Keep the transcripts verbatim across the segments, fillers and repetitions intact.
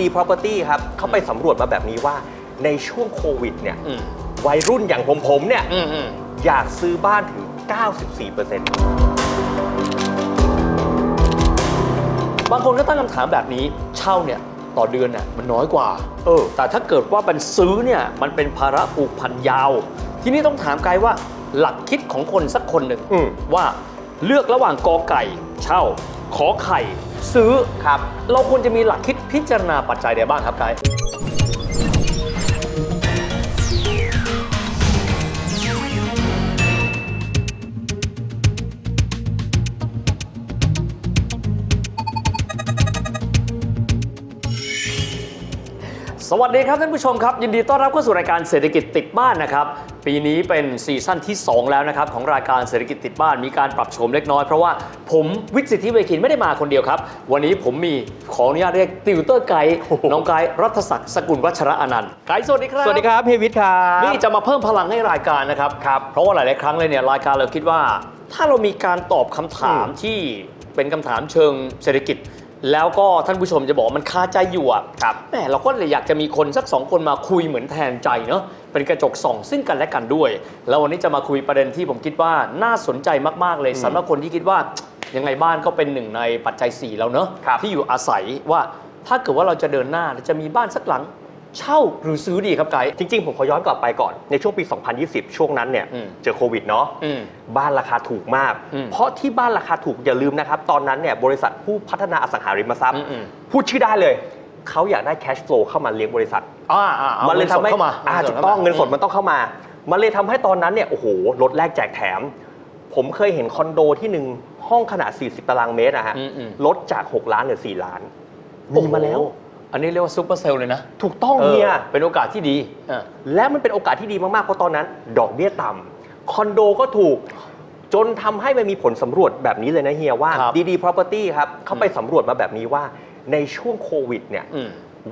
ดี Property ครับเขาไปสำรวจมาแบบนี้ว่าในช่วงโควิดเนี่ยวัยรุ่นอย่างผมผมเนี่ยอยากซื้อบ้านถึง เก้าสิบสี่เปอร์เซ็นต์บางคนก็ตั้งคำถามแบบนี้เช่าเนี่ยต่อเดือนเนี่ยมันน้อยกว่าเออแต่ถ้าเกิดว่ามันซื้อเนี่ยมันเป็นภาระผูกพันยาวทีนี้ต้องถามกายว่าหลักคิดของคนสักคนหนึ่งว่าเลือกระหว่างกอไก่เช่าขอไข่ซื้อครับเราควรจะมีหลักคิดพิจารณาปัจจัยใดบ้างครับกายสวัสดีครับท่านผู้ชมครับยินดีต้อนรับเข้าสู่รายการเศรษฐกิจติดบ้านนะครับปีนี้เป็นซีซั่นที่สองแล้วนะครับของรายการเศรษฐกิจติดบ้านมีการปรับโฉมเล็กน้อยเพราะว่าผมวิจิตร เวคินไม่ได้มาคนเดียวครับวันนี้ผมมีขออนุญาตเรียกติวเตอร์ไกด์น้องไกด์รัฐศักดิ์สกุลวัชระอนันต์ไกด์สวัสดีครับสวัสดีครับเฮวิทครับนี่จะมาเพิ่มพลังให้รายการนะครับครับเพราะว่าหลายๆครั้งเลยเนี่ยรายการเราคิดว่าถ้าเรามีการตอบคำถามที่เป็นคำถามเชิงเศรษฐกิจแล้วก็ท่านผู้ชมจะบอกมันคาใจอยู่อ่ะครับแหมเราก็เลยอยากจะมีคนสักสองคนมาคุยเหมือนแทนใจเนาะเป็นกระจกส่องซึ่งกันและกันด้วยแล้ววันนี้จะมาคุยประเด็นที่ผมคิดว่าน่าสนใจมากๆเลยสำหรับคนที่คิดว่ายังไงบ้านก็เป็นหนึ่งในปัจจัยสี่แล้วเนาะที่อยู่อาศัยว่าถ้าเกิดว่าเราจะเดินหน้าจะมีบ้านสักหลังเช่าหรือซื้อดีครับไกด์จริงๆผมขอย้อนกลับไปก่อนในช่วงปีสองพันยี่สิบช่วงนั้นเนี่ยเจอโควิดเนาะบ้านราคาถูกมากเพราะที่บ้านราคาถูกอย่าลืมนะครับตอนนั้นเนี่ยบริษัทผู้พัฒนาอสังหาริมทรัพย์พูดชื่อได้เลยเขาอยากได้ cash flow เข้ามาเลี้ยงบริษัทมันเลยทำให้ถูกต้องเงินสดมันต้องเข้ามามันเลยทำให้ตอนนั้นเนี่ยโอ้โหลดแลกแจกแถมผมเคยเห็นคอนโดที่หนึ่งห้องขนาดสี่สิบตารางเมตรนะฮะลดจากหกล้านเหลือสี่ล้านมีมาแล้วอันนี้เรียกว่าซูเปอร์เซลล์เลยนะถูกต้องเนี่ยเป็นโอกาสที่ดีและมันเป็นโอกาสที่ดีมากๆเพราะตอนนั้นดอกเบี้ยต่ำคอนโดก็ถูกจนทำให้มันมีผลสำรวจแบบนี้เลยนะเฮียว่าดีดี Property ครับเขาไปสำรวจมาแบบนี้ว่าในช่วงโควิดเนี่ย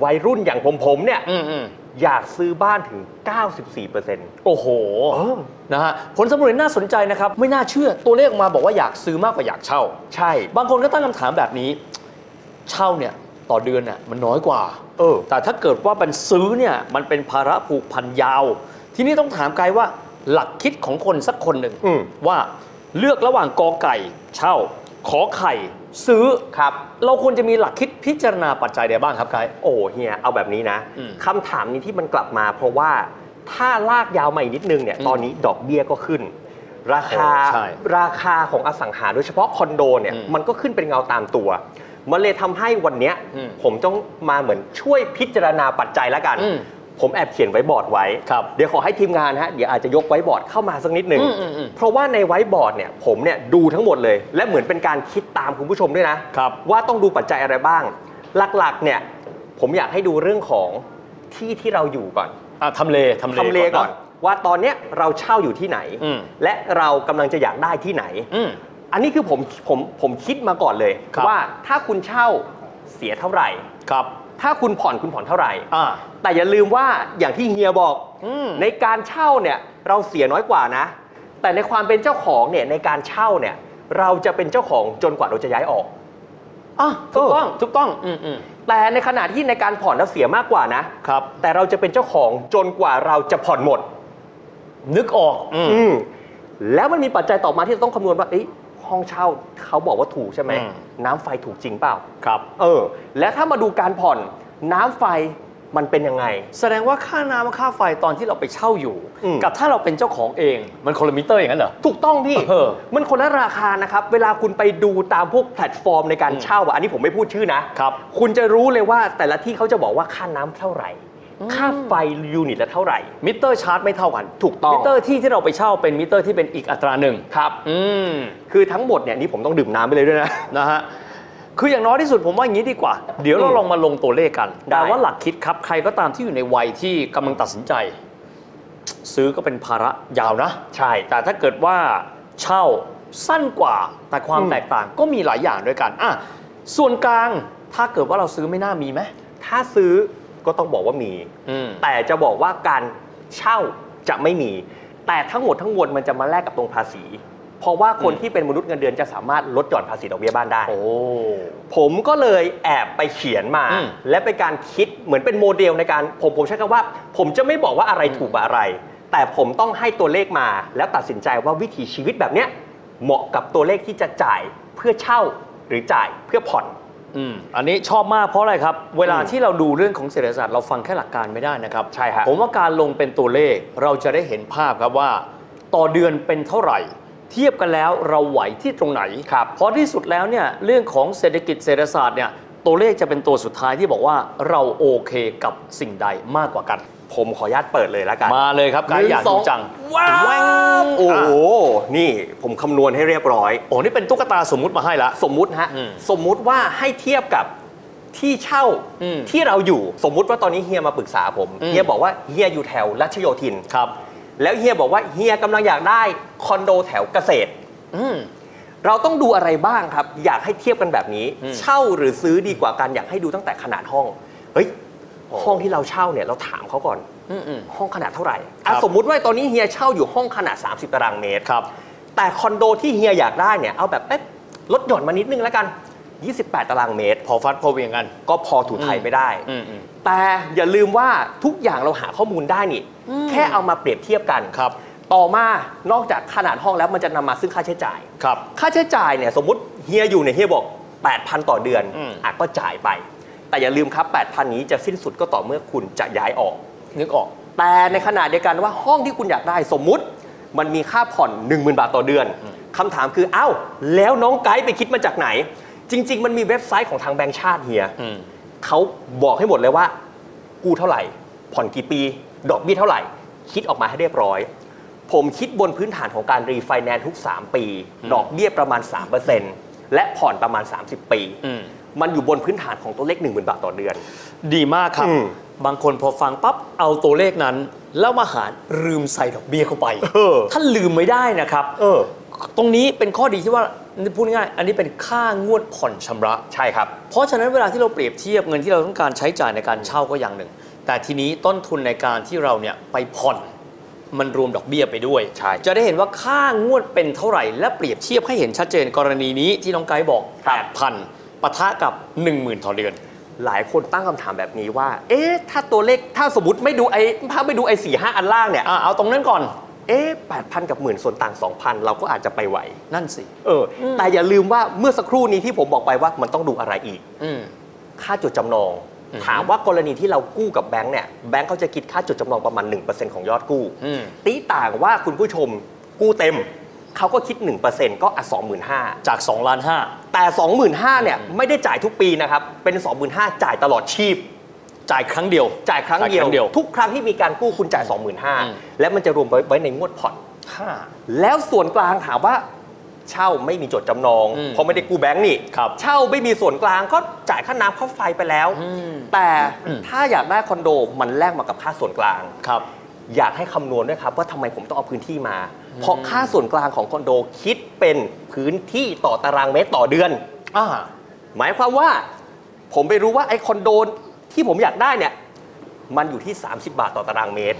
วัยรุ่นอย่างผมผมเนี่ยอยากซื้อบ้านถึง เก้าสิบสี่เปอร์เซ็นต์ โอ้โหนะฮะผลสำรวจน่าสนใจนะครับไม่น่าเชื่อตัวเลขออกมาบอกว่าอยากซื้อมากกว่าอยากเช่าใช่บางคนก็ตั้งคำถามแบบนี้เช่าเนี่ยต่อเดือนน่ะมันน้อยกว่าเออแต่ถ้าเกิดว่ามันซื้อเนี่ยมันเป็นภาระผูกพันยาวทีนี้ต้องถามกายว่าหลักคิดของคนสักคนหนึ่งว่าเลือกระหว่างกอไก่เช่าขอไข่ซื้อครับเราควรจะมีหลักคิดพิจารณาปัจจัยใดบ้างครับกายโอ้เฮียเอาแบบนี้นะคำถามนี้ที่มันกลับมาเพราะว่าถ้าลากยาวมาอีกนิดนึงเนี่ยตอนนี้ดอกเบี้ยก็ขึ้นราคาราคาของอสังหาโดยเฉพาะคอนโดเนี่ยมันก็ขึ้นเป็นเงาตามตัวมันเลยทำให้วันนี้ผมต้องมาเหมือนช่วยพิจารณาปัจจัยแล้วกันผมแอบเขียนไว้บอร์ดไว้เดี๋ยวขอให้ทีมงานฮะเดี๋ยวอาจจะยกไว้บอร์ดเข้ามาสักนิดหนึ่งเพราะว่าในไว้บอร์ดเนี่ยผมเนี่ยดูทั้งหมดเลยและเหมือนเป็นการคิดตามคุณผู้ชมด้วยนะว่าต้องดูปัจจัยอะไรบ้างหลักๆเนี่ยผมอยากให้ดูเรื่องของที่ที่เราอยู่ก่อนทำเลทำเลก่อนว่าตอนเนี้ยเราเช่าอยู่ที่ไหนและเรากำลังจะอยากได้ที่ไหนอันนี้คือผมผมผมคิดมาก่อนเลยว่าถ้าคุณเช่าเสียเท่าไหร่ครับถ้าคุณผ่อนคุณผ่อนเท่าไหร่แต่อย่าลืมว่าอย่างที่เฮียบอกในการเช่าเนี่ยเราเสียน้อยกว่านะแต่ในความเป็นเจ้าของเนี่ยในการเช่าเนี่ยเราจะเป็นเจ้าของจนกว่าเราจะย้ายออกอ่ะถูกต้องถูกต้องแต่ในขณะที่ในการผ่อนเราเสียมากกว่านะครับแต่เราจะเป็นเจ้าของจนกว่าเราจะผ่อนหมดนึกออกอืแล้วมันมีปัจจัยต่อมาที่ต้องคำนวณว่าห้องเช่าเขาบอกว่าถูกใช่ไหมน้ำไฟถูกจริงเปล่าครับเออและถ้ามาดูการผ่อนน้ำไฟมันเป็นยังไงแสดงว่าค่าน้ำค่าไฟตอนที่เราไปเช่าอยู่กับถ้าเราเป็นเจ้าของเองมันคนละมิเตอร์อย่างนั้นเหรอถูกต้องพี่มันคนละราคานะครับเวลาคุณไปดูตามพวกแพลตฟอร์มในการเช่าอันนี้ผมไม่พูดชื่อนะครับคุณจะรู้เลยว่าแต่ละที่เขาจะบอกว่าค่าน้ำเท่าไหร่ค่าไฟยูนิตละเท่าไหร่มิเตอร์ชาร์จไม่เท่ากันถูกต้องมิเตอร์ที่ที่เราไปเช่าเป็นมิเตอร์ที่เป็นอีกอัตราหนึ่งครับอืมคือทั้งหมดเนี่ยนี่ผมต้องดื่มน้ำไปเลยด้วยนะนะฮะคืออย่างน้อยที่สุดผมว่าอย่างนี้ดีกว่าเดี๋ยวเราลองมาลงตัวเลขกันแต่ว่าหลักคิดครับใครก็ตามที่อยู่ในวัยที่กำลังตัดสินใจซื้อก็เป็นภาระยาวนะใช่แต่ถ้าเกิดว่าเช่าสั้นกว่าแต่ความแตกต่างก็มีหลายอย่างด้วยกันอ่ะส่วนกลางถ้าเกิดว่าเราซื้อไม่น่ามีไหมถ้าซื้อก็ต้องบอกว่ามีแต่จะบอกว่าการเช่าจะไม่มีแต่ทั้งหมดทั้งมวลมันจะมาแลกกับตรงภาษี เพราะว่าคนที่เป็นมนุษย์เงินเดือนจะสามารถลดหย่อนภาษีดอกเบี้ยบ้านได้ผมก็เลยแอบไปเขียนมาและเป็นการคิดเหมือนเป็นโมเดลในการผมผมใช้คำว่าผมจะไม่บอกว่าอะไรถูกอะไรแต่ผมต้องให้ตัวเลขมาแล้วตัดสินใจว่าวิถีชีวิตแบบเนี้ยเหมาะกับตัวเลขที่จะจ่ายเพื่อเช่าหรือจ่ายเพื่อผ่อนอันนี้ชอบมากเพราะอะไรครับเวลาที่เราดูเรื่องของเศรษฐศาสตร์เราฟังแค่หลักการไม่ได้นะครับใช่ครับผมว่าการลงเป็นตัวเลขเราจะได้เห็นภาพครับว่าต่อเดือนเป็นเท่าไหร่เทียบกันแล้วเราไหวที่ตรงไหนครับเพราะที่สุดแล้วเนี่ยเรื่องของเศรษฐกิจเศรษฐศาสตร์เนี่ยตัวเลขจะเป็นตัวสุดท้ายที่บอกว่าเราโอเคกับสิ่งใดมากกว่ากันผมขออนุญาตเปิดเลยแล้วกันมาเลยครับการอยากดูจังว้าวโอ้โหนี่ผมคำนวณให้เรียบร้อยโอ้นี่เป็นตุ๊กตาสมมุติมาให้ละสมมุติฮะสมมุติว่าให้เทียบกับที่เช่าที่เราอยู่สมมุติว่าตอนนี้เฮียมาปรึกษาผมเฮียบอกว่าเฮียอยู่แถวรัชโยธินครับแล้วเฮียบอกว่าเฮียกำลังอยากได้คอนโดแถวเกษตรเราต้องดูอะไรบ้างครับอยากให้เทียบกันแบบนี้เช่าหรือซื้อดีกว่ากันอยากให้ดูตั้งแต่ขนาดห้องเฮ้ยห้องที่เราเช่าเนี่ยเราถามเขาก่อนห้องขนาดเท่าไหร่สมมุติว่าตอนนี้เฮียเช่าอยู่ห้องขนาดสามสิบตารางเมตรครับแต่คอนโดที่เฮียอยากได้เนี่ยเอาแบบลดหย่อนมานิดนึงแล้วกันยี่สิบแปดตารางเมตรพอฟัดพอเวียงกันก็พอถูไถไม่ได้แต่อย่าลืมว่าทุกอย่างเราหาข้อมูลได้นี่แค่เอามาเปรียบเทียบกันครับต่อมานอกจากขนาดห้องแล้วมันจะนำมาซึ่งค่าใช้จ่ายครับค่าใช้จ่ายเนี่ยสมมุติเฮียอยู่เนี่ยเฮียบอก แปดพัน ต่อเดือนอ่ะก็จ่ายไปแต่อย่าลืมครับ แปดพัน นี้จะสิ้นสุดก็ต่อเมื่อคุณจะย้ายออกนึกออกแต่ในขณะเดียวกันว่าห้องที่คุณอยากได้สมมุติมันมีค่าผ่อน หนึ่งหมื่น บาทต่อเดือนคำถามคือเอ้าแล้วน้องไกด์ไปคิดมาจากไหนจริงๆมันมีเว็บไซต์ของทางแบงก์ชาติเฮียเขาบอกให้หมดเลยว่ากู้เท่าไหร่ผ่อนกี่ปีดอกเบี้ยเท่าไหร่คิดออกมาให้เรียบร้อยผมคิดบนพื้นฐานของการรีไฟแนนซ์ทุกสามปีดอกเบี้ยประมาณ สามเปอร์เซ็นต์ และผ่อนประมาณสามสิบปีมันอยู่บนพื้นฐานของตัวเลข หนึ่งหมื่น บาทต่อเดือนดีมากครับบางคนพอฟังปั๊บเอาตัวเลขนั้นแล้วมาหารลืมใส่ดอกเบี้ยเข้าไปท่านลืมไม่ได้นะครับตรงนี้เป็นข้อดีที่ว่าพูดง่ายอันนี้เป็นค่างวดผ่อนชำระใช่ครับเพราะฉะนั้นเวลาที่เราเปรียบเทียบเงินที่เราต้องการใช้จ่ายในการเช่าก็อย่างหนึ่งแต่ทีนี้ต้นทุนในการที่เราเนี่ยไปผ่อนมันรวมดอกเบี้ยไปด้วยใช่จะได้เห็นว่าค่างวดเป็นเท่าไหร่และเปรียบเทียบให้เห็นชัดเจนกรณีนี้ที่น้องไกด์บอก แปดพัน ปะทะกับ หนึ่งหมื่น ต่อเดือนหลายคนตั้งคำถามแบบนี้ว่าเอ๊ะถ้าตัวเลขถ้าสมมติไม่ดูไอ้ถ้าไม่ดูไอ้สี่ห้าอันล่างเนี่ยเอาตรงนั้นก่อนเอ๊ะ แปดพัน กับหมื่นส่วนต่าง สองพัน เราก็อาจจะไปไหวนั่นสิเออแต่อย่าลืมว่าเมื่อสักครู่นี้ที่ผมบอกไปว่ามันต้องดูอะไรอีกค่าจดจำนองถามว่ากรณีที่เรากู้กับแบงค์เนี่ยแบงค์เขาจะคิดค่าจดจำนองประมาณ หนึ่งเปอร์เซ็นต์ ของยอดกู้ตีต่างว่าคุณผู้ชมกู้เต็มเขาก็คิด หนึ่งเปอร์เซ็นต์ ก็อ่ะ สองหมื่นห้าพัน จาก สองล้านห้าแสน แต่ สองหมื่นห้าพัน เนี่ยไม่ได้จ่ายทุกปีนะครับเป็น สองหมื่นห้าพัน จ่ายตลอดชีพจ่ายครั้งเดียวจ่ายครั้งเดียวทุกครั้งที่มีการกู้คุณจ่าย สองหมื่นห้าพัน และมันจะรวมไว้ในงวดผ่อนแล้วส่วนกลางถามว่าเช่าไม่มีจดจำนองเพราะไม่ได้กู้แบงค์นี่เช่าไม่มีส่วนกลางก็จ่ายค่าน้ำค่าไฟไปแล้วแต่ถ้าอยากได้คอนโดมันแลกมากับค่าส่วนกลางครับอยากให้คำนวณด้วยครับว่าทำไมผมต้องเอาพื้นที่มาเพราะค่าส่วนกลางของคอนโดคิดเป็นพื้นที่ต่อตารางเมตรต่อเดือนหมายความว่าผมไปรู้ว่าไอ้คอนโดที่ผมอยากได้เนี่ยมันอยู่ที่สามสิบ บาทต่อตารางเมตร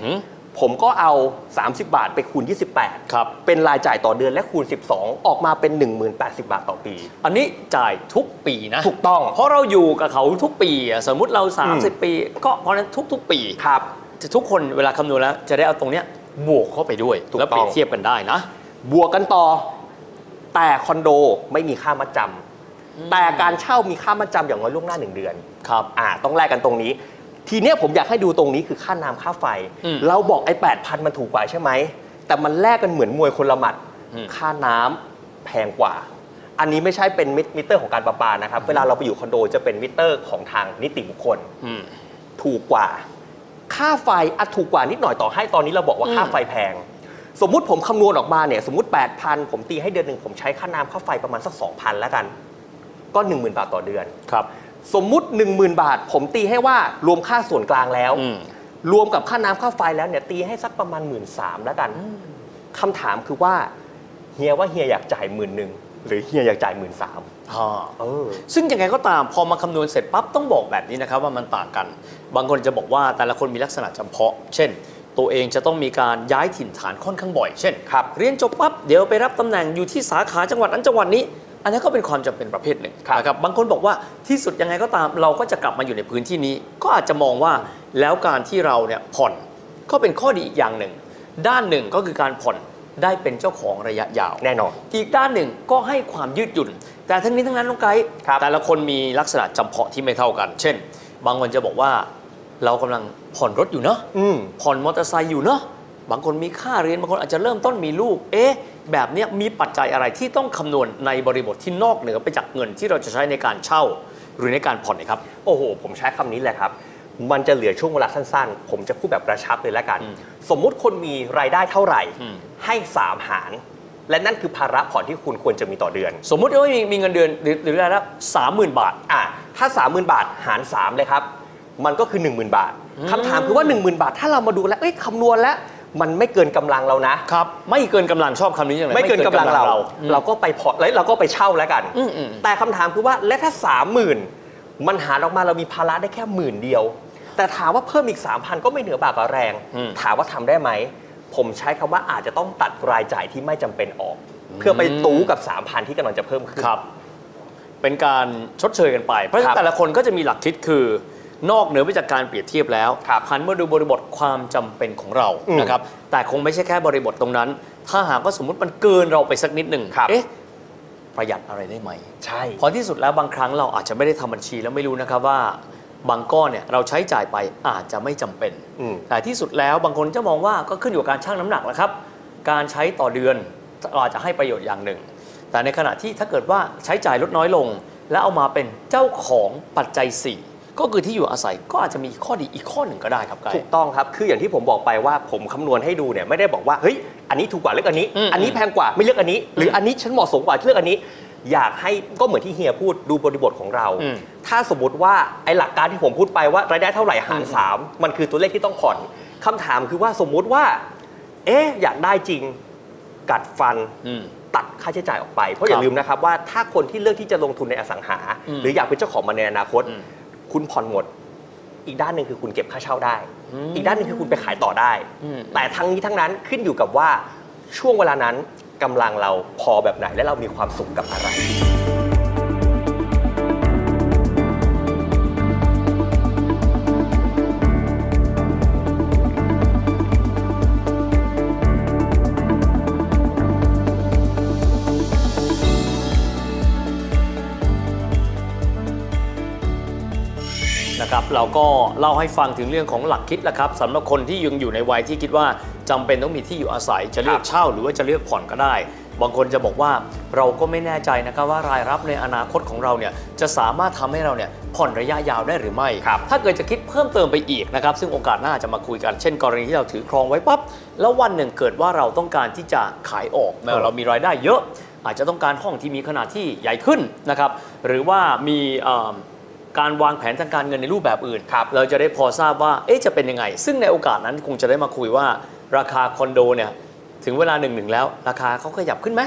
ผมก็เอาสามสิบ บาทไปคูณยี่สิบแปดครับเป็นรายจ่ายต่อเดือนและคูณสิบสองออกมาเป็นหนึ่งหมื่นแปดพัน บาทต่อปีอันนี้จ่ายทุกปีนะถูกต้องเพราะเราอยู่กับเขาทุกปีสมมุติเราสามสิบปีก็เพราะนั้นทุกๆปีครับทุกคนเวลาคำนวณแล้วจะได้เอาตรงเนี้ยบวกเข้าไปด้วยแล้วเปรียบเทียบกันได้นะบวกกันต่อแต่คอนโดไม่มีค่ามัดจำแต่การเช่ามีค่ามัดจำอย่างน้อยล่วงหน้าหนึ่งเดือนครับอ่าต้องแลกกันตรงนี้ทีเนี้ยผมอยากให้ดูตรงนี้คือค่าน้ำค่าไฟเราบอกไอ้ แปดพัน มันถูกกว่าใช่ไหมแต่มันแลกกันเหมือนมวยคนละหมัดค่าน้ำแพงกว่าอันนี้ไม่ใช่เป็นมิเตอร์ของการประปานะครับเวลาเราไปอยู่คอนโดจะเป็นมิเตอร์ของทางนิติบุคคลถูกกว่าค่าไฟอ่ะถูกกว่านิดหน่อยต่อให้ตอนนี้เราบอกว่าค่าไฟแพงสมมุติผมคำนวณออกมาเนี่ยสมมติ แปดพัน ผมตีให้เดือนหนึ่งผมใช้ค่าน้ำค่าไฟประมาณสัก สองพัน แล้วกันก็ หนึ่งหมื่น บาทต่อเดือนครับสมมุติ หนึ่งหมื่น บาทผมตีให้ว่ารวมค่าส่วนกลางแล้วรวมกับค่าน้ำค่าไฟแล้วเนี่ยตีให้สักประมาณ หนึ่งหมื่นสามพัน แล้วกันคำถามคือว่าเฮียว่าเฮียอยากจ่าย หนึ่งหมื่นหนึ่งพัน หรือเฮียอยากจ่าย หนึ่งหมื่นสามพัน อ๋อเออซึ่งยังไงก็ตามพอมาคำนวณเสร็จปั๊บต้องบอกแบบนี้นะครับว่ามันต่างกันบางคนจะบอกว่าแต่ละคนมีลักษณะเฉพาะเช่น ตัวเองจะต้องมีการย้ายถิ่นฐานค่อนข้างบ่อยเช่นครับเรียนจบปั๊บเดี๋ยวไปรับตำแหน่งอยู่ที่สาขาจังหวัดนั้นจังหวัดนี้อันนั้นก็เป็นความจำเป็นประเภทหนึ่งนะครับบางคนบอกว่าที่สุดยังไงก็ตามเราก็จะกลับมาอยู่ในพื้นที่นี้ก็อาจจะมองว่าแล้วการที่เราเนี่ยผ่อนก็เป็นข้อดีอีกอย่างหนึ่งด้านหนึ่งก็คือการผ่อนได้เป็นเจ้าของระยะยาวแน่นอนอีกด้านหนึ่งก็ให้ความยืดหยุ่นแต่ทั้งนี้ทั้งนั้นน้องไกด์แต่ละคนมีลักษณะจำเพาะที่ไม่เท่ากันเช่นบางคนจะบอกว่าเรากำลังผ่อนรถอยู่เนาะผ่อนมอเตอร์ไซค์อยู่เนาะบางคนมีค่าเรียนบางคนอาจจะเริ่มต้นมีลูกเอ๊ะแบบนี้มีปัจจัยอะไรที่ต้องคำนวณในบริบทที่นอกเหนือไปจากเงินที่เราจะใช้ในการเช่าหรือในการผ่อนนะครับโอ้โหผมใช้คำนี้แหละครับมันจะเหลือช่วงเวลาสั้นๆผมจะพูดแบบกระชับเลยแล้วกันสมมุติคนมีรายได้เท่าไหร่ให้สามหารและนั่นคือภาระผ่อนที่คุณควรจะมีต่อเดือนสมมุติว่ามีเงินเดือนหรือรายได้สามหมื่นบาทอ่ะถ้าสามหมื่นบาทหารสามเลยครับมันก็คือ หนึ่งหมื่น บาทคำถามคือว่า หนึ่งหมื่น บาทถ้าเรามาดูแล้วเอ้ยคำนวณแล้วมันไม่เกินกำลังเรานะครับไม่เกินกำลังชอบคำนี้ยังไงไม่เกินกำลังเราเราก็ไปพอแล้วเราก็ไปเช่าแล้วกันแต่คำถามคือว่าและถ้า สามหมื่น มันหารออกมาเรามีภาระได้แค่หมื่นเดียวแต่ถามว่าเพิ่มอีก สามพัน ก็ไม่เหนือบาปแรงถามว่าทำได้ไหมผมใช้คำว่าอาจจะต้องตัดรายจ่ายที่ไม่จำเป็นออกเพื่อไปตู้กับ สามพัน ที่กำลังจะเพิ่มขึ้นเป็นการชดเชยกันไปเพราะแต่ละคนก็จะมีหลักคิดคือนอกเหนือไปจากการเปรียบเทียบแล้วหันมาดูบริบทความจำเป็นของเรานะครับแต่คงไม่ใช่แค่บริบทตรงนั้นถ้าหากว่าสมมุติมันเกินเราไปสักนิดหนึ่งเอ๊ะประหยัดอะไรได้ไหมใช่พอที่สุดแล้วบางครั้งเราอาจจะไม่ได้ทำบัญชีแล้วไม่รู้นะครับว่าบางก้อนเนี่ยเราใช้จ่ายไปอาจจะไม่จำเป็นแต่ที่สุดแล้วบางคนจะมองว่าก็ขึ้นอยู่กับการชั่งน้ำหนักแล้วครับการใช้ต่อเดือนเราจะให้ประโยชน์อย่างหนึ่งแต่ในขณะที่ถ้าเกิดว่าใช้จ่ายลดน้อยลงและเอามาเป็นเจ้าของปัจจัยสี่ก็คือที่อยู่อาศัยก็อาจจะมีข้อดีอีกข้อหนึ่งก็ได้ครับถูกต้องครับคืออย่างที่ผมบอกไปว่าผมคำนวณให้ดูเนี่ยไม่ได้บอกว่าเฮ้ยอันนี้ถูกกว่าเลือกอันนี้อันนี้แพงกว่าไม่เลือกอันนี้หรืออันนี้ฉันเหมาะสมกว่าเลือกอันนี้อยากให้ก็เหมือนที่เฮียพูดดูบริบทของเราถ้าสมมติว่าไอ้หลักการที่ผมพูดไปว่ารายได้เท่าไหร่หารสามมันคือตัวเลขที่ต้องผ่อนคำถามคือว่าสมมุติว่าเอ๊ะอยากได้จริงกัดฟันตัดค่าใช้จ่ายออกไปเพราะอย่าลืมนะครับว่าถ้าคนที่เลือกที่จะลงทุนในอสังหาหรืออยากเป็นเจ้าของมันในอนาคตคุณผ่อนหมดอีกด้านหนึ่งคือคุณเก็บค่าเช่าได้อีกด้านหนึ่งคือคุณไปขายต่อได้แต่ทั้งนี้ทั้งนั้นขึ้นอยู่กับว่าช่วงเวลานั้นกำลังเราพอแบบไหนและเรามีความสุขกับอะไรเราก็เล่าให้ฟังถึงเรื่องของหลักคิดแล้วครับสำหรับคนที่ยังอยู่ในวัยที่คิดว่าจำเป็นต้องมีที่อยู่อาศัยจะเลือกเช่าหรือว่าจะเลือกผ่อนก็ได้บางคนจะบอกว่าเราก็ไม่แน่ใจนะครับว่ารายรับในอนาคตของเราเนี่ยจะสามารถทำให้เราเนี่ยผ่อนระยะยาวได้หรือไม่ถ้าเกิดจะคิดเพิ่มเติมไปอีกนะครับซึ่งโอกาสหน้าจะมาคุยกันเช่นกรณีที่เราถือครองไว้ปั๊บแล้ววันหนึ่งเกิดว่าเราต้องการที่จะขายออกแม้เรามีรายได้เยอะอาจจะต้องการห้องที่มีขนาดที่ใหญ่ขึ้นนะครับหรือว่ามีการวางแผนทางการเงินในรูปแบบอื่นครับเราจะได้พอทราบว่าเอ๊ะจะเป็นยังไงซึ่งในโอกาสนั้นคงจะได้มาคุยว่าราคาคอนโดเนี่ยถึงเวลาหนึ่งหนึ่งแล้วราคาเขาขยับขึ้นไหม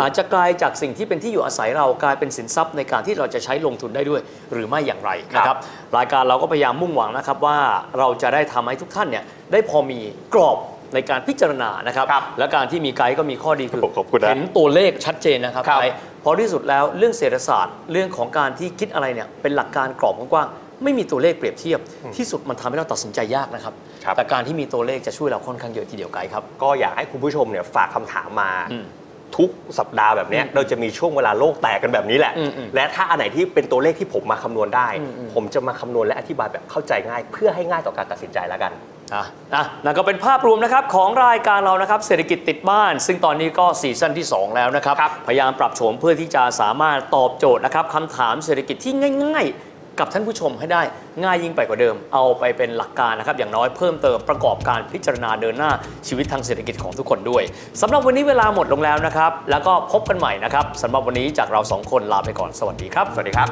อาจจะกลายจากสิ่งที่เป็นที่อยู่อาศัยเรากลายเป็นสินทรัพย์ในการที่เราจะใช้ลงทุนได้ด้วยหรือไม่อย่างไรนะครับรายการเราก็พยายามมุ่งหวังนะครับว่าเราจะได้ทำให้ทุกท่านเนี่ยได้พอมีกรอบในการพิจารณานะครับและการที่มีไกด์ก็มีข้อดีคือเห็นตัวเลขชัดเจนนะครับไกด์พอที่สุดแล้วเรื่องเศรษฐศาสตร์เรื่องของการที่คิดอะไรเนี่ยเป็นหลักการกรอบกว้างๆไม่มีตัวเลขเปรียบเทียบที่สุดมันทำให้เราตัดสินใจยากนะครับแต่การที่มีตัวเลขจะช่วยเราค่อนข้างเยอะทีเดียวไกด์ครับก็อยากให้คุณผู้ชมเนี่ยฝากคำถามมาทุกสัปดาห์แบบนี้เราจะมีช่วงเวลาโลกแตกกันแบบนี้แหละและถ้าอันไหนที่เป็นตัวเลขที่ผมมาคำนวณได้ผมจะมาคำนวณและอธิบายแบบเข้าใจง่ายเพื่อให้ง่ายต่อการตัดสินใจแล้วกันนะนั่นก็เป็นภาพรวมนะครับของรายการเรานะครับเศรษฐกิจติดบ้านซึ่งตอนนี้ก็ซีซั่นที่สองแล้วนะครับพยายามปรับโฉมเพื่อที่จะสามารถตอบโจทย์นะครับคำถามเศรษฐกิจที่ง่ายๆกับท่านผู้ชมให้ได้ง่ายยิ่งไปกว่าเดิมเอาไปเป็นหลักการนะครับอย่างน้อยเพิ่มเติมประกอบการพิจารณาเดินหน้าชีวิตทางเศรษฐกิจของทุกคนด้วยสำหรับวันนี้เวลาหมดลงแล้วนะครับแล้วก็พบกันใหม่นะครับสำหรับวันนี้จากเราสองคนลาไปก่อนสวัสดีครับสวัสดีครับ